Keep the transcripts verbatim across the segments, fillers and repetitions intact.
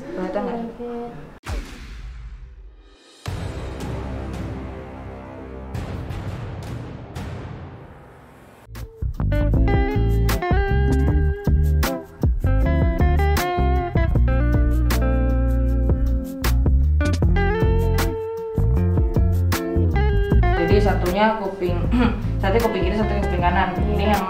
Ada nggak? Jadi satunya kuping, satu kuping kiri, satu kuping kanan. Ini yang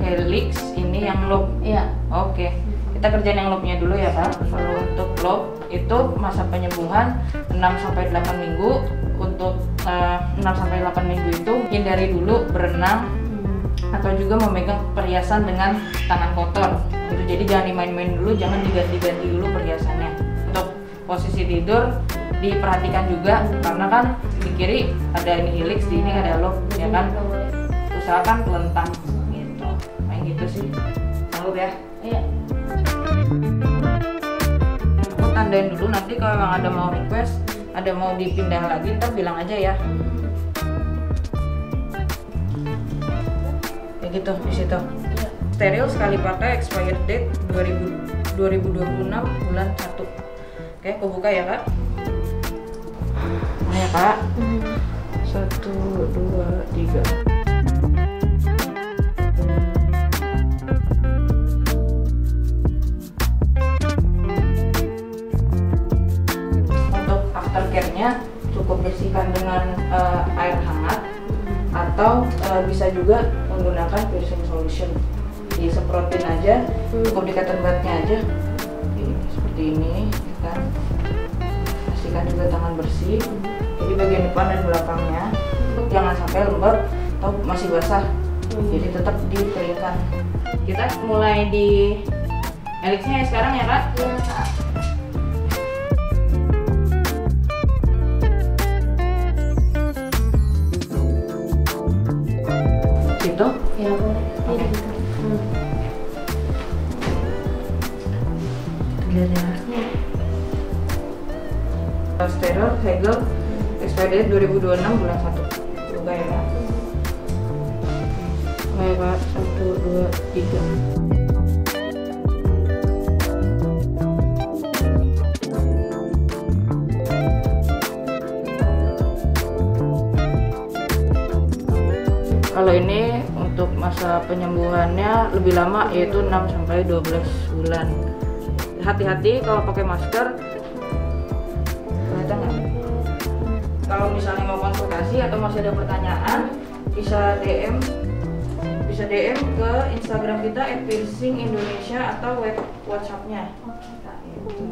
helix, ini yang loop. Iya. Oke. Okay. Kita kerjain yang loopnya dulu ya Pak. Kalau untuk loop itu masa penyembuhan enam sampai delapan minggu. Untuk uh, enam sampai delapan minggu itu hindari dulu berenang atau juga memegang perhiasan dengan tangan kotor. Itu jadi jangan dimain-main dulu, jangan diganti-ganti dulu perhiasannya. Untuk posisi tidur diperhatikan juga karena kan di kiri ada ini helix, di ini ada loop ya kan. Usahakan telentang gitu. Kayak gitu sih. Sanggup ya? Iya. Aku tandain dulu, nanti kalau memang ada mau request, ada mau dipindah lagi, ntar bilang aja ya. Ya gitu, di situ. Steril sekali pakai, expired date dua ribu dua puluh enam bulan satu. Oke, aku buka ya Kak. Nah ya Kak. Satu, dua, tiga. Cukup bersihkan dengan uh, air hangat atau uh, bisa juga menggunakan piercing solution, disemprotin aja, cukup di cotton budnya aja ini, seperti ini kan. Pastikan juga tangan bersih, jadi bagian depan dan belakangnya jangan sampai lembab atau masih basah, jadi tetap dikeringkan. Kita mulai di helixnya sekarang ya Kak? Iya Kak. Ya boleh. Okay. Hmm. Lihat ya. Hmm. Steril, segel, expired dua ribu dua puluh enam bulan satu. Coba ya. Baik Pak, satu, dua, tiga. Kalau ini untuk masa penyembuhannya lebih lama, yaitu enam sampai dua belas bulan. Hati-hati kalau pakai masker. Kalau misalnya mau konsultasi atau masih ada pertanyaan, bisa D M bisa D M ke Instagram kita at piercing indonesia atau web WhatsApp-nya.